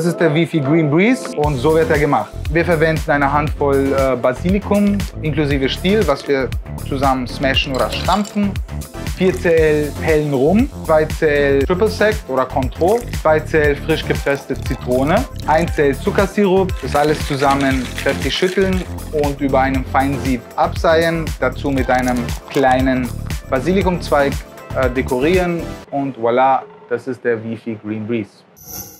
Das ist der Wifi Green Breeze und so wird er gemacht. Wir verwenden eine Handvoll Basilikum inklusive Stiel, was wir zusammen smashen oder stampfen. 4 cl hellen Rum, 2 cl Triple Sec oder Control, 2 cl frisch gepresste Zitrone, 1 cl Zuckersirup, das alles zusammen kräftig schütteln und über einem Feinsieb abseihen, dazu mit einem kleinen Basilikumzweig dekorieren und voilà, das ist der Wifi Green Breeze.